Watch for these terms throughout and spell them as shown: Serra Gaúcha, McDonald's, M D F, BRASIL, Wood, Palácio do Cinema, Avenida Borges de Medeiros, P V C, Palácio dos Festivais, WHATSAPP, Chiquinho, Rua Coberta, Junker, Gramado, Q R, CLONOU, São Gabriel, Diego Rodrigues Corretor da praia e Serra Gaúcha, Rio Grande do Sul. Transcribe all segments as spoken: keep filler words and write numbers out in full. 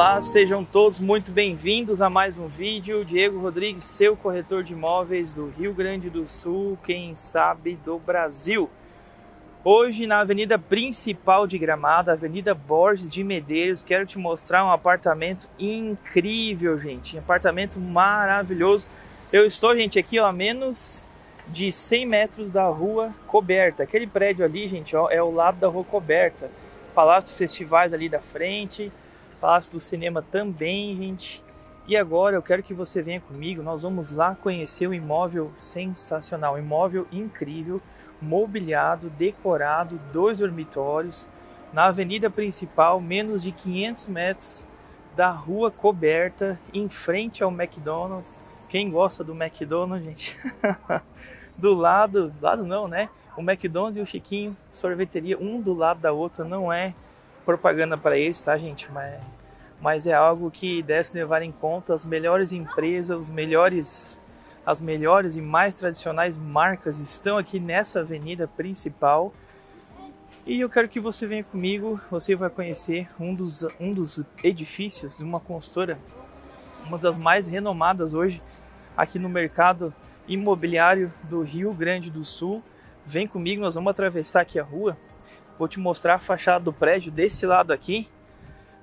Olá, sejam todos muito bem-vindos a mais um vídeo. Diego Rodrigues, seu corretor de imóveis do Rio Grande do Sul, quem sabe do Brasil. Hoje na avenida principal de Gramado, Avenida Borges de Medeiros, quero te mostrar um apartamento incrível, gente. Um apartamento maravilhoso. Eu estou, gente, aqui ó, a menos de cem metros da Rua Coberta. Aquele prédio ali, gente, ó, é o lado da Rua Coberta. Palácio dos Festivais ali da frente, Palácio do Cinema também, gente. E agora eu quero que você venha comigo, nós vamos lá conhecer um imóvel sensacional, um imóvel incrível, mobiliado, decorado, dois dormitórios, na avenida principal, menos de quinhentos metros da Rua Coberta, em frente ao McDonald's. Quem gosta do McDonald's, gente? do lado, do lado não, né? O McDonald's e o Chiquinho, sorveteria, um do lado da outra, não é propaganda para eles, tá, gente? Mas, mas é algo que deve levar em conta as melhores empresas, os melhores, as melhores e mais tradicionais marcas estão aqui nessa avenida principal. E eu quero que você venha comigo, você vai conhecer um dos, um dos edifícios de uma construtora, uma das mais renomadas hoje aqui no mercado imobiliário do Rio Grande do Sul. Vem comigo, nós vamos atravessar aqui a rua. Vou te mostrar a fachada do prédio desse lado aqui,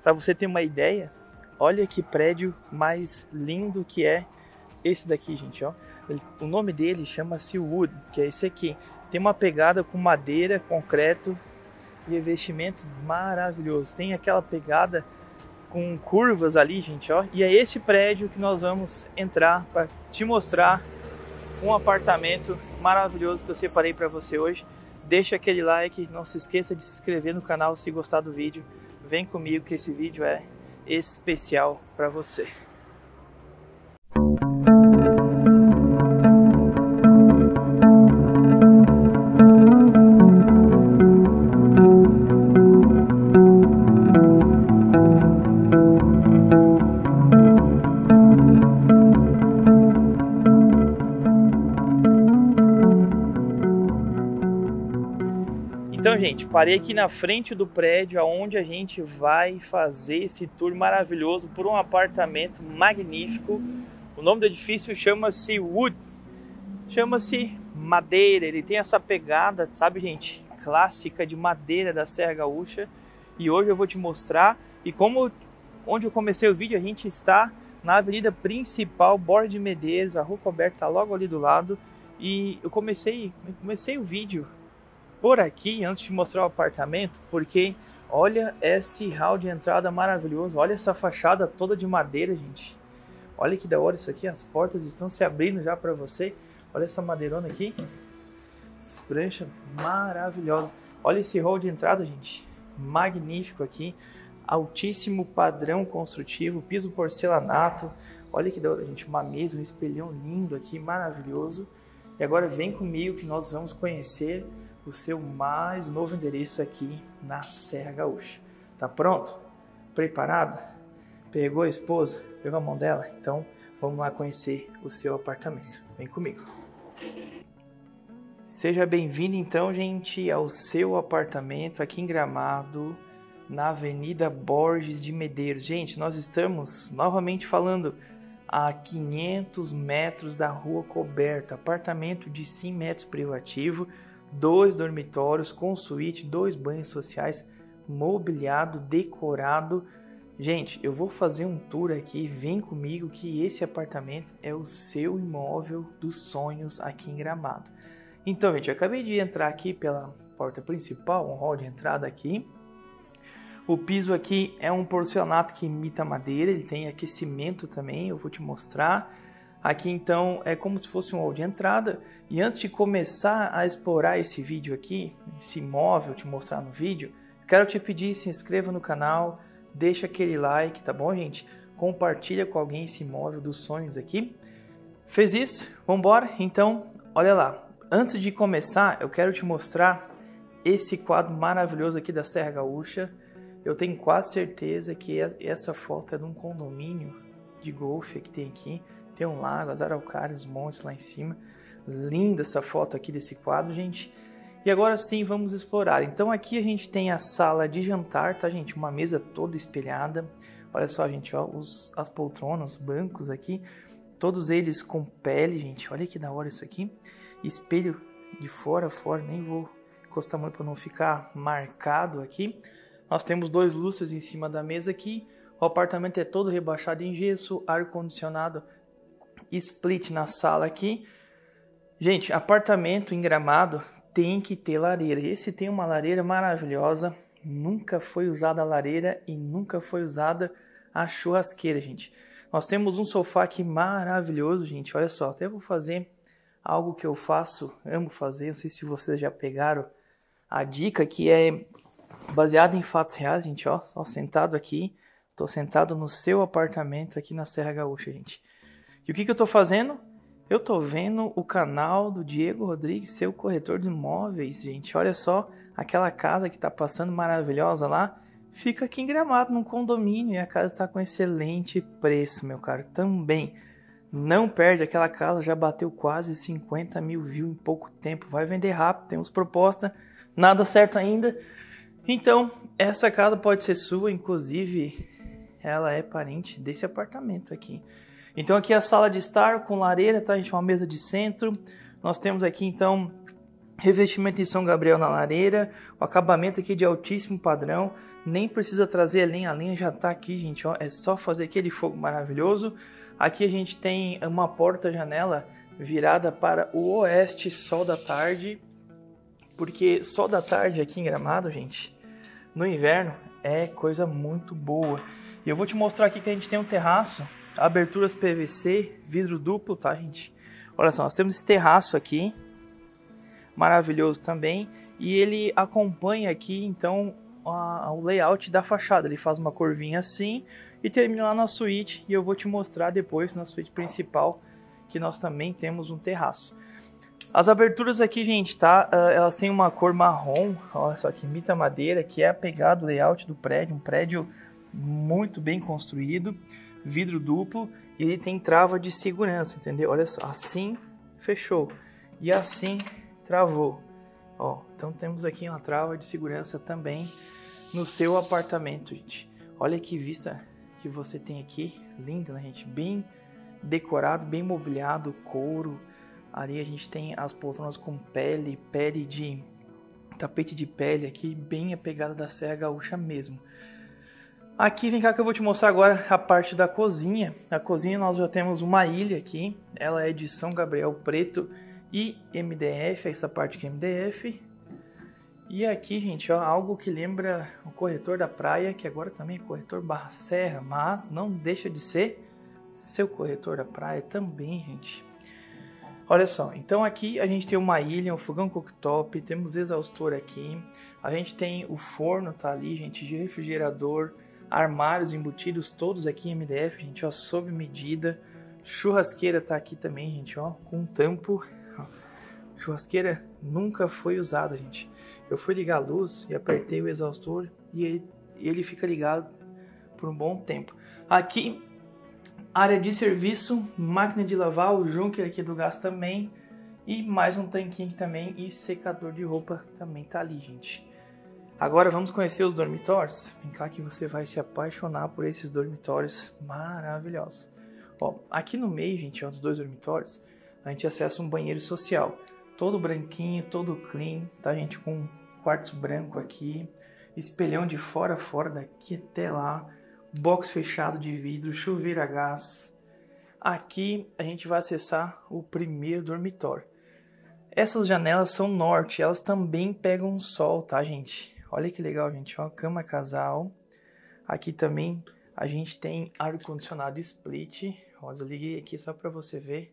para você ter uma ideia. Olha que prédio mais lindo que é esse daqui, gente. Ó. Ele, o nome dele chama-se Wood, que é esse aqui. Tem uma pegada com madeira, concreto e revestimentos maravilhoso. Tem aquela pegada com curvas ali, gente, ó. E é esse prédio que nós vamos entrar para te mostrar um apartamento maravilhoso que eu separei para você hoje. Deixa aquele like, não se esqueça de se inscrever no canal se gostar do vídeo. Vem comigo que esse vídeo é especial para você. Então, gente, parei aqui na frente do prédio onde a gente vai fazer esse tour maravilhoso por um apartamento magnífico. O nome do edifício chama-se Wood, chama-se madeira. Ele tem essa pegada, sabe, gente, clássica de madeira da Serra Gaúcha. E hoje eu vou te mostrar. E como onde eu comecei o vídeo, a gente está na avenida principal, Borges de Medeiros, a Rua Coberta tá logo ali do lado. E eu comecei, comecei o vídeo por aqui, antes de mostrar o apartamento, porque olha esse hall de entrada maravilhoso, olha essa fachada toda de madeira, gente. Olha que da hora isso aqui, as portas estão se abrindo já para você. Olha essa madeirona aqui, prancha maravilhosa. Olha esse hall de entrada, gente, magnífico aqui, altíssimo padrão construtivo, piso porcelanato. Olha que da hora, gente, uma mesa, um espelhão lindo aqui, maravilhoso. E agora vem comigo que nós vamos conhecer o seu mais novo endereço aqui na Serra Gaúcha. Tá pronto? Preparado? Pegou a esposa? Pegou a mão dela? Então vamos lá conhecer o seu apartamento. Vem comigo. Seja bem-vindo então, gente, ao seu apartamento aqui em Gramado, na Avenida Borges de Medeiros. Gente, nós estamos novamente falando a quinhentos metros da Rua Coberta. Apartamento de cem metros privativo, dois dormitórios com suíte, dois banhos sociais, mobiliado, decorado. Gente, eu vou fazer um tour aqui, vem comigo que esse apartamento é o seu imóvel dos sonhos aqui em Gramado. Então, gente, eu acabei de entrar aqui pela porta principal, um hall de entrada aqui. O piso aqui é um porcelanato que imita madeira, ele tem aquecimento também, eu vou te mostrar. Aqui então é como se fosse um hall de entrada. E antes de começar a explorar esse vídeo aqui, esse imóvel, te mostrar no vídeo, quero te pedir, se inscreva no canal, deixa aquele like, tá bom, gente? Compartilha com alguém esse imóvel dos sonhos aqui. Fez isso? Vamos embora? Então, olha lá. Antes de começar, eu quero te mostrar esse quadro maravilhoso aqui da Serra Gaúcha. Eu tenho quase certeza que essa foto é de um condomínio de golfe que tem aqui. Tem um lago, as araucárias, os montes lá em cima. Linda essa foto aqui desse quadro, gente. E agora sim, vamos explorar. Então aqui a gente tem a sala de jantar, tá, gente? Uma mesa toda espelhada. Olha só, gente, ó, os, as poltronas, os bancos aqui, todos eles com pele, gente. Olha que da hora isso aqui. Espelho de fora a fora, nem vou encostar muito para não ficar marcado aqui. Nós temos dois lustres em cima da mesa aqui. O apartamento é todo rebaixado em gesso, ar-condicionado, split na sala aqui. Gente, apartamento em Gramado tem que ter lareira. Esse tem uma lareira maravilhosa. Nunca foi usada a lareira e nunca foi usada a churrasqueira, gente. Nós temos um sofá aqui maravilhoso, gente. Olha só, até vou fazer algo que eu faço, amo fazer. Não sei se vocês já pegaram a dica, que é baseada em fatos reais, gente. Ó, só sentado aqui. Tô sentado no seu apartamento aqui na Serra Gaúcha, gente. E o que que eu tô fazendo? Eu tô vendo o canal do Diego Rodrigues, seu corretor de imóveis, gente. Olha só, aquela casa que tá passando maravilhosa lá, fica aqui em Gramado, num condomínio, e a casa tá com excelente preço, meu caro. Também, não perde aquela casa, já bateu quase cinquenta mil views em pouco tempo. Vai vender rápido, temos proposta, nada certo ainda. Então, essa casa pode ser sua, inclusive, ela é parente desse apartamento aqui. Então aqui é a sala de estar com lareira, tá, gente? Uma mesa de centro. Nós temos aqui, então, revestimento de São Gabriel na lareira. O acabamento aqui de altíssimo padrão. Nem precisa trazer a lenha, a lenha já tá aqui, gente, ó. É só fazer aquele fogo maravilhoso. Aqui a gente tem uma porta-janela virada para o oeste, sol da tarde. Porque sol da tarde aqui em Gramado, gente, no inverno, é coisa muito boa. E eu vou te mostrar aqui que a gente tem um terraço. Aberturas P V C, vidro duplo, tá, gente? Olha só, nós temos esse terraço aqui, maravilhoso também, e ele acompanha aqui, então, a, a, o layout da fachada. Ele faz uma curvinha assim e termina lá na suíte, e eu vou te mostrar depois na suíte principal, que nós também temos um terraço. As aberturas aqui, gente, tá? Elas têm uma cor marrom, olha só, que imita madeira, que é a pegada do layout do prédio, um prédio muito bem construído. Vidro duplo e ele tem trava de segurança, entendeu? Olha só, assim fechou e assim travou. Ó, então temos aqui uma trava de segurança também no seu apartamento, gente. Olha que vista que você tem aqui, linda, né, gente? Bem decorado, bem mobiliado, couro. Ali a gente tem as poltronas com pele, pele de tapete de pele aqui, bem a pegada da Serra Gaúcha mesmo. Aqui, vem cá que eu vou te mostrar agora a parte da cozinha. Na cozinha nós já temos uma ilha aqui, ela é de São Gabriel preto e M D F, essa parte que é M D F. E aqui, gente, ó, algo que lembra o corretor da praia, que agora também é corretor barra serra, mas não deixa de ser seu corretor da praia também, gente. Olha só, então aqui a gente tem uma ilha, um fogão cooktop, temos exaustor aqui, a gente tem o forno, tá ali, gente, de refrigerador, armários embutidos, todos aqui em M D F, gente, ó, sob medida. Churrasqueira tá aqui também, gente, ó, com tampo. Churrasqueira nunca foi usada, gente. Eu fui ligar a luz e apertei o exaustor e ele, ele fica ligado por um bom tempo. Aqui, área de serviço, máquina de lavar, o Junker aqui do gás também. E mais um tanquinho aqui também e secador de roupa também tá ali, gente. Agora vamos conhecer os dormitórios. Vem cá que você vai se apaixonar por esses dormitórios maravilhosos. Ó, aqui no meio, gente, é um dos dois dormitórios, a gente acessa um banheiro social. Todo branquinho, todo clean, tá, gente? Com quartzo branco aqui, espelhão de fora a fora, daqui até lá, box fechado de vidro, chuveiro a gás. Aqui a gente vai acessar o primeiro dormitório. Essas janelas são norte, elas também pegam sol, tá, gente? Olha que legal, gente, ó, cama casal. Aqui também a gente tem ar-condicionado split. Ó, eu liguei aqui só pra você ver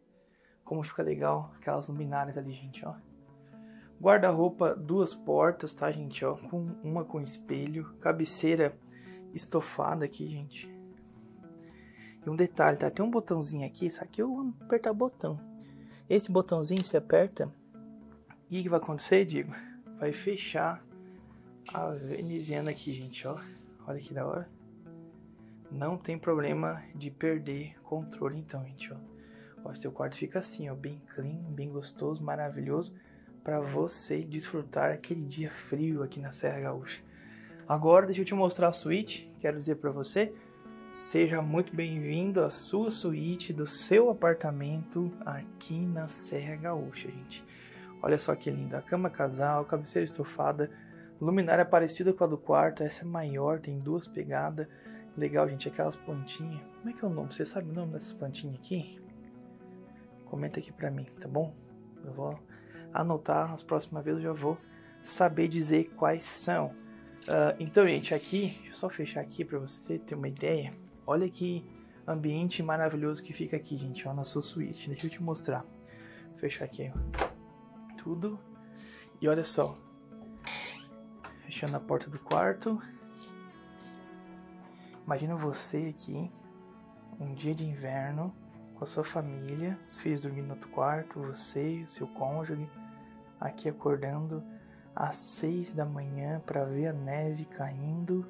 como fica legal aquelas luminárias ali, gente, ó. Guarda-roupa, duas portas, tá, gente, ó, com uma com espelho. Cabeceira estofada aqui, gente. E um detalhe, tá, tem um botãozinho aqui, só que eu vou apertar o botão. Esse botãozinho você aperta e o que vai acontecer, Diego? Vai fechar a veneziana aqui, gente, ó. Olha que da hora. Não tem problema de perder controle, então, gente, ó. Ó, seu quarto fica assim, ó, bem clean, bem gostoso, maravilhoso, para você desfrutar aquele dia frio aqui na Serra Gaúcha. Agora, deixa eu te mostrar a suíte. Quero dizer para você Seja muito bem-vindo à sua suíte do seu apartamento aqui na Serra Gaúcha, gente. Olha só que linda, a cama casal, cabeceira estofada, luminária parecida com a do quarto, essa é maior, tem duas pegadas. Legal, gente, aquelas plantinhas. Como é que é o nome? Você sabe o nome dessas plantinhas aqui? Comenta aqui pra mim, tá bom? Eu vou anotar, as próximas vezes eu já vou saber dizer quais são. Uh, então, gente, aqui, deixa eu só fechar aqui pra você ter uma ideia. Olha que ambiente maravilhoso que fica aqui, gente, ó, na sua suíte. Deixa eu te mostrar. Vou fechar aqui, ó, tudo. E olha só, fechando a porta do quarto. Imagina você aqui, um dia de inverno, com a sua família, os filhos dormindo no outro quarto, você, seu cônjuge, aqui acordando às seis da manhã para ver a neve caindo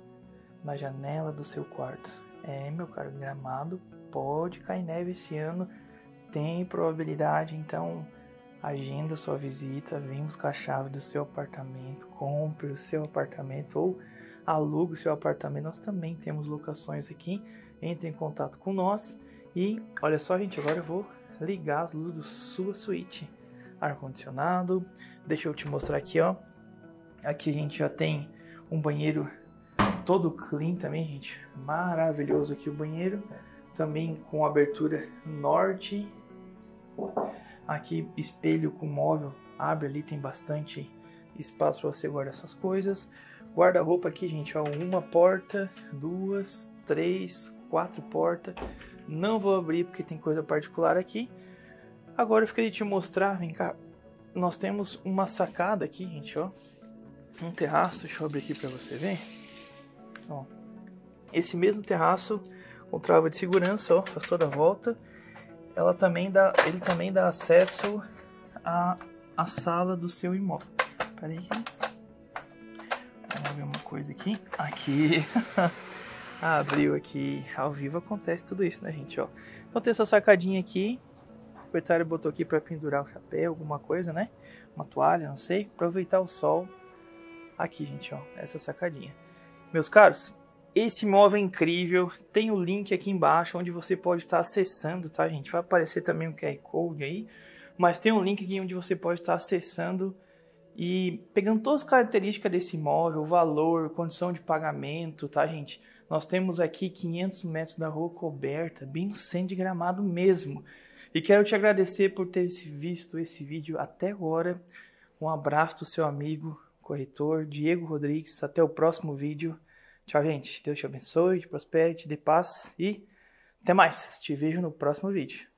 na janela do seu quarto. É, meu caro, Gramado pode cair neve esse ano, tem probabilidade, então agenda sua visita, vem buscar a chave do seu apartamento, compre o seu apartamento ou alugue o seu apartamento. Nós também temos locações aqui, entre em contato com nós. E olha só, gente, agora eu vou ligar as luzes da sua suíte, ar-condicionado. Deixa eu te mostrar aqui, ó. Aqui a gente já tem um banheiro todo clean também, gente. Maravilhoso aqui o banheiro. Também com abertura norte. Aqui espelho com móvel, abre ali, tem bastante espaço para você guardar suas coisas. Guarda-roupa aqui, gente, ó, uma porta, duas, três, quatro portas. Não vou abrir porque tem coisa particular aqui. Agora eu fiquei de te mostrar, vem cá. Nós temos uma sacada aqui, gente, ó. Um terraço, deixa eu abrir aqui para você ver. Ó, esse mesmo terraço com trava de segurança, ó, faz toda a volta. Ela também dá, ele também dá acesso à, à sala do seu imóvel. Peraí aqui. Vamos ver uma coisa aqui. Aqui. Abriu aqui. Ao vivo acontece tudo isso, né, gente? Ó. Então tem essa sacadinha aqui. O proprietário botou aqui para pendurar o chapéu, alguma coisa, né? Uma toalha, não sei. Aproveitar o sol. Aqui, gente, ó. Essa sacadinha. Meus caros, esse imóvel é incrível, tem o link aqui embaixo onde você pode estar acessando, tá, gente? Vai aparecer também um Q R Code aí, mas tem um link aqui onde você pode estar acessando e pegando todas as características desse imóvel, valor, condição de pagamento, tá, gente? Nós temos aqui quinhentos metros da Rua Coberta, bem no centro de Gramado mesmo. E quero te agradecer por ter visto esse vídeo até agora. Um abraço do seu amigo, corretor Diego Rodrigues. Até o próximo vídeo. Tchau, gente. Deus te abençoe, te prospere, te dê paz e até mais. Te vejo no próximo vídeo.